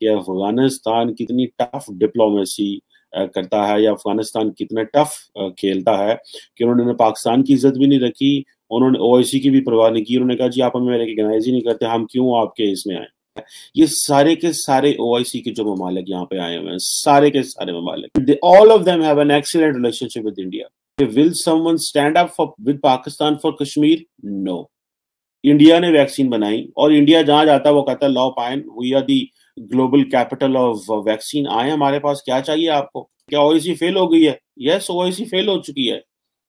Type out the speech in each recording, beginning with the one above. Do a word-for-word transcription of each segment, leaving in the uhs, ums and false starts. कि अफगानिस्तान कितनी tough diplomacy करता है या अफगानिस्तान कितना टफ खेलता है कि उन्होंने पाकिस्तान की इज्जत भी नहीं रखी, उन्होंने ओआईसी की भी परवाह नहीं की। उन्होंने कहा जी आप हमें रिकॉग्नाइज ही नहीं करते, हम क्यों आपके इसमें आए। ये सारे के सारे ओआईसी के जो ममालिक यहाँ पे आए हुए हैं, सारे के सारे ममालिक, all of them have an excellent relationship with India. Will someone stand up for with Pakistan for Kashmir? No. India ने वैक्सीन बनाई और इंडिया जहां जाता है वो कहता है लॉ पाइन, we are the global capital of vaccine, आए हमारे पास, क्या चाहिए आपको। क्या ओआईसी फेल हो गई है? यस, ओआईसी फेल हो चुकी है।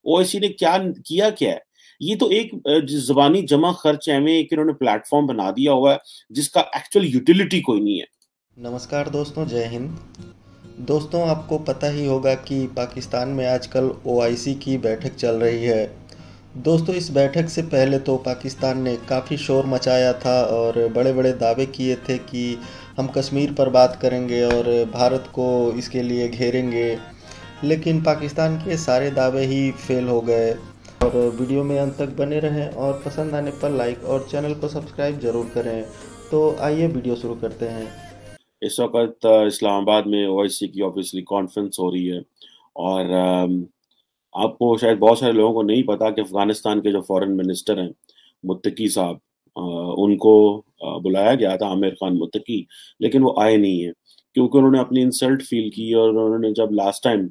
ओआईसी ने क्या किया क्या है? ये तो एक जबानी जमा खर्च है में एक इन्होंने प्लेटफॉर्म बना दिया हुआ है जिसका एक्चुअल यूटिलिटी कोई नहीं है। नमस्कार दोस्तों, जय हिंद। दोस्तों, आपको पता ही होगा कि पाकिस्तान में आजकल ओआईसी की बैठक चल रही है। दोस्तों, इस बैठक से पहले तो पाकिस्तान ने काफ़ी शोर मचाया था और बड़े बड़े दावे किए थे कि हम कश्मीर पर बात करेंगे और भारत को इसके लिए घेरेंगे, लेकिन पाकिस्तान के सारे दावे ही फेल हो गए। और वीडियो में अंत तक बने रहें और पसंद आने पर लाइक और चैनल को सब्सक्राइब जरूर करें। तो आइए वीडियो शुरू करते हैं। इस वक्त इस्लामाबाद में ओआईसी की ऑब्वियसली कॉन्फ्रेंस हो रही है और आपको शायद बहुत सारे लोगों को नहीं पता कि अफगानिस्तान के जो फॉरेन मिनिस्टर हैं मुत्तकी साहब, उनको बुलाया गया था, आमिर खान मुत्तकी, लेकिन वो आए नहीं है क्योंकि उन्होंने अपनी इंसल्ट फील की। और उन्होंने जब लास्ट टाइम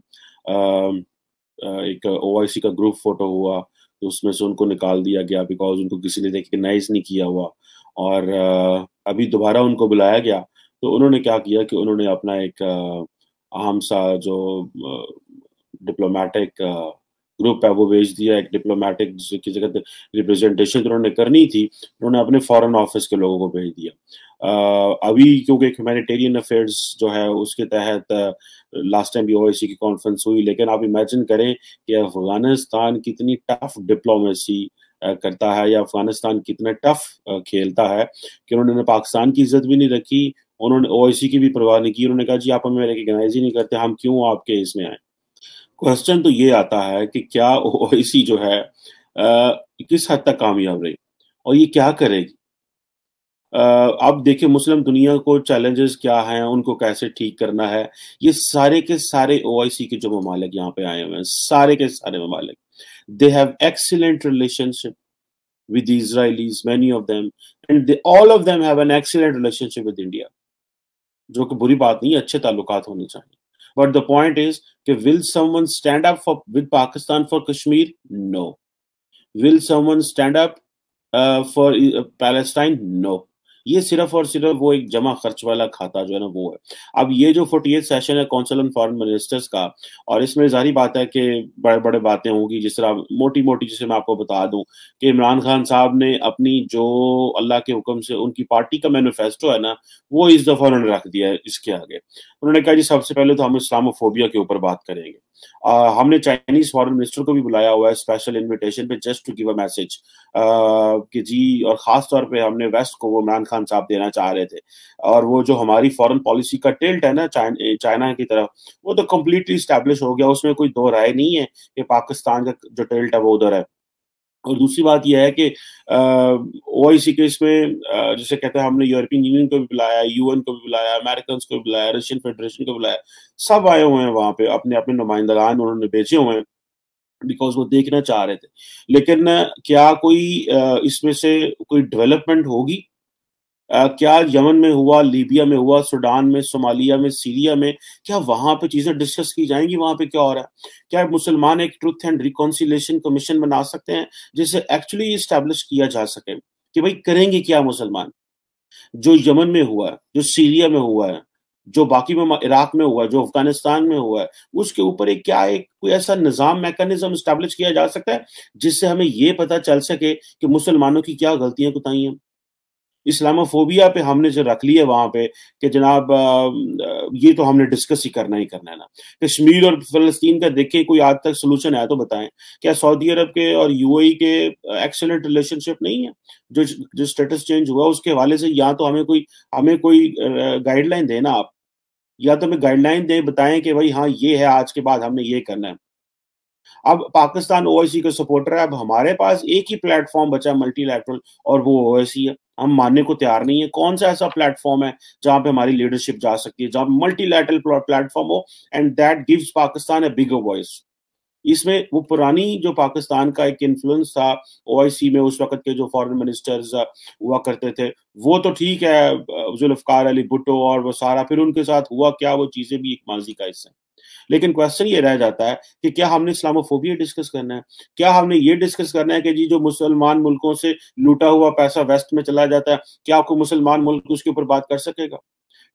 एक ओआईसी का ग्रुप फोटो हुआ तो उसमें से उनको निकाल दिया गया बिकॉज उनको किसी ने रिकग्नाइज नहीं किया हुआ। और अभी दोबारा उनको बुलाया गया तो उन्होंने क्या किया कि उन्होंने अपना एक अहम सा जो डिप्लोमेटिक ग्रुप है वो भेज दिया, एक डिप्लोमेटिक की जगह रिप्रेजेंटेशन तो उन्होंने करनी थी, उन्होंने अपने फॉरेन ऑफिस के लोगों को भेज दिया। अभी क्योंकि ह्यूमैनिटेरियन अफेयर्स जो है उसके तहत लास्ट टाइम भी ओआईसी की कॉन्फ्रेंस हुई, लेकिन आप इमेजिन करें कि अफगानिस्तान कितनी टफ डिप्लोमेसी करता है या अफगानिस्तान कितना टफ खेलता है कि उन्होंने पाकिस्तान की इज्जत भी नहीं रखी, उन्होंने ओआईसी की भी परवाह नहीं की। उन्होंने कहा जी आप हमें रिकॉग्नाइज ही नहीं करते, हम क्यों आपके इसमें आए। क्वेश्चन तो ये आता है कि क्या ओआईसी जो है आ, किस हद तक कामयाब रही और ये क्या करेगी। आप देखिए मुस्लिम दुनिया को चैलेंजेस क्या हैं, उनको कैसे ठीक करना है। ये सारे के सारे ओआईसी के जो ममालिक यहाँ पे आए हुए हैं, सारे के सारे ममालिक, they have excellent relationship with Israelis, many of them, and they all of them have an excellent relationship with India, जो कि बुरी बात नहीं, अच्छे ताल्लुकात होने चाहिए। But the point is, will someone stand up for with Pakistan for Kashmir? No. Will someone stand up uh, for uh, Palestine? No. ये सिर्फ और सिर्फ वो एक जमा खर्च वाला खाता जो है ना वो है। अब ये जो फोर्टी एथ सेशन है काउंसिल ऑन फॉरेन मिनिस्टर्स का, और इसमें जारी बात है कि बड़े बड़े बातें होंगी, जिस तरह मोटी मोटी, जिसे मैं आपको बता दूं कि इमरान खान साहब ने अपनी जो अल्लाह के हुक्म से उनकी पार्टी का मैनिफेस्टो है ना वो इस दफा उन्होंने रख दिया है इसके आगे। उन्होंने कहा जी सबसे पहले तो हम इस्लामोफोबिया के ऊपर बात करेंगे। Uh, हमने चाइनीज फॉरेन मिनिस्टर को भी बुलाया हुआ है स्पेशल इनविटेशन पे, just to give a message कि जी, और खास तौर पे हमने वेस्ट को वो इमरान खान साहब देना चाह रहे थे। और वो जो हमारी फॉरेन पॉलिसी का टिल्ट है ना चाइना की तरफ, वो तो कम्प्लीटली स्टैब्लिश हो गया, उसमें कोई दो राय नहीं है कि पाकिस्तान का जो टिल्ट है वो उधर है। और दूसरी बात यह है कि ओआईसी के इसमें जैसे कहते हैं, हमने यूरोपियन यूनियन को भी बुलाया, यूएन को भी बुलाया, अमेरिकन को भी बुलाया, रशियन फेडरेशन को बुलाया, सब आए हुए हैं वहाँ पे, अपने अपने नुमाइंदगान उन्होंने भेजे हुए हैं बिकॉज वो देखना चाह रहे थे। लेकिन क्या कोई इसमें से कोई डेवलपमेंट होगी? क्या यमन में हुआ, लीबिया में हुआ, सूडान में, सोमालिया में, सीरिया में, क्या वहां पे चीजें डिस्कस की जाएंगी? वहां पे क्या हो रहा है? क्या मुसलमान एक ट्रूथ एंड रिकॉन्सिलिएशन कमीशन बना सकते हैं जिसे एक्चुअली इस्टेब्लिश किया जा सके कि भाई करेंगे क्या मुसलमान? जो यमन में हुआ है, जो सीरिया में हुआ है, जो बाकी में इराक में हुआ है, जो अफगानिस्तान में हुआ है, उसके ऊपर एक क्या एक कोई ऐसा निजाम मैकेनिज्म इस्टेब्लिश किया जा सकता है जिससे हमें ये पता चल सके कि मुसलमानों की क्या गलतियां कुताई हैं। इस्लामोफोबिया पे हमने जो रख लिया वहां पे कि जनाब ये तो हमने डिस्कस ही करना ही करना है ना। कश्मीर और फलस्तीन का देखें, कोई आज तक सोल्यूशन आया तो बताएं। क्या सऊदी अरब के और यूएई के एक्सीलेंट रिलेशनशिप नहीं है? जो जो स्टेटस चेंज हुआ उसके हवाले से या तो हमें कोई हमें कोई गाइडलाइन देना आप, या तो हमें गाइडलाइन दें, बताएं कि भाई हाँ ये है, आज के बाद हमने ये करना है। अब पाकिस्तान ओआईसी का सपोर्टर है, अब हमारे पास एक ही प्लेटफॉर्म बचा मल्टीलैटरल और वो ओआईसी है, हम मानने को तैयार नहीं है। कौन सा ऐसा प्लेटफॉर्म है जहां पे हमारी लीडरशिप जा सकती है, जहां मल्टीलैटरल प्लेटफॉर्म हो and that gives Pakistan a bigger voice. इसमें वो पुरानी जो पाकिस्तान का एक इन्फ्लुएंस था ओआईसी में, उस वक्त के जो फॉरेन मिनिस्टर्स हुआ करते थे वो तो ठीक है, जुल्फकार अली भुट्टो और वो सारा, फिर उनके साथ हुआ क्या, वो चीजें भी एक माजी का हिस्सा है। लेकिन क्वेश्चन ये रह जाता है कि क्या हमने इस्लामोफोबिया डिस्कस करना है, क्या हमने ये डिस्कस करना है कि जी जो मुसलमान मुल्कों से लूटा हुआ पैसा वेस्ट में चला जाता है, क्या आपको मुसलमान मुल्क उसके ऊपर बात कर सकेगा?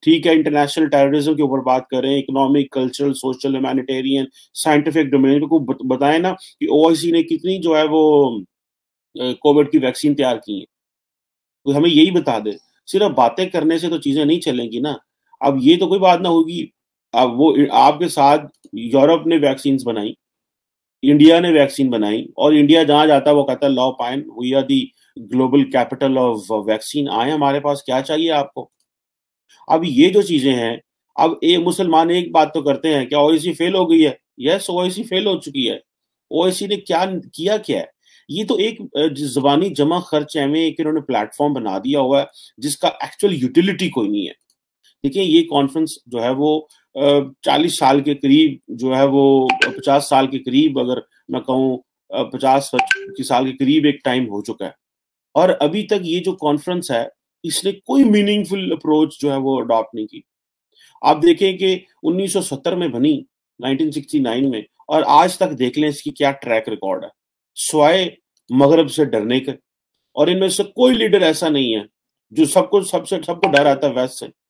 ठीक है, इंटरनेशनल टेररिज्म के ऊपर बात करें, economic, cultural, social, humanitarian, scientific domain को बताएं ना कि ओआईसी ने कितनी जो है वो कोविड की वैक्सीन तैयार की है, तो हमें यही बता दे। सिर्फ बातें करने से तो चीजें नहीं चलेंगी ना। अब ये तो कोई बात ना होगी, अब वो आपके साथ यूरोप ने वैक्सीन बनाई, इंडिया ने वैक्सीन बनाई, और इंडिया जहां जाता है वो कहता है लॉ पाइन we are the global capital of vaccine, आए हमारे पास, क्या चाहिए आपको? अब ये जो चीजें हैं, अब ये मुसलमान एक बात तो करते हैं क्या ओआईसी फेल हो गई है? यस, ओआईसी फेल हो चुकी है। ओआईसी ने क्या किया क्या है? ये तो एक जबानी जमा खर्च है, एक इन्होंने प्लेटफॉर्म बना दिया हुआ है जिसका एक्चुअल यूटिलिटी कोई नहीं है। देखिए, ये कॉन्फ्रेंस जो है वो चालीस साल के करीब जो है वो पचास साल के करीब, अगर मैं कहूँ पचास साल के करीब एक टाइम हो चुका है, और अभी तक ये जो कॉन्फ्रेंस है इसने कोई मीनिंगफुल अप्रोच जो है वो अडॉप्ट नहीं की। आप देखें कि उन्नीस सौ सत्तर में बनी, उन्नीस सौ उनहत्तर में, और आज तक देख लें इसकी क्या ट्रैक रिकॉर्ड है, स्वाय मगरब से डरने के। और इनमें से कोई लीडर ऐसा नहीं है जो सबको सबसे सबको डर आता है वेस्ट से।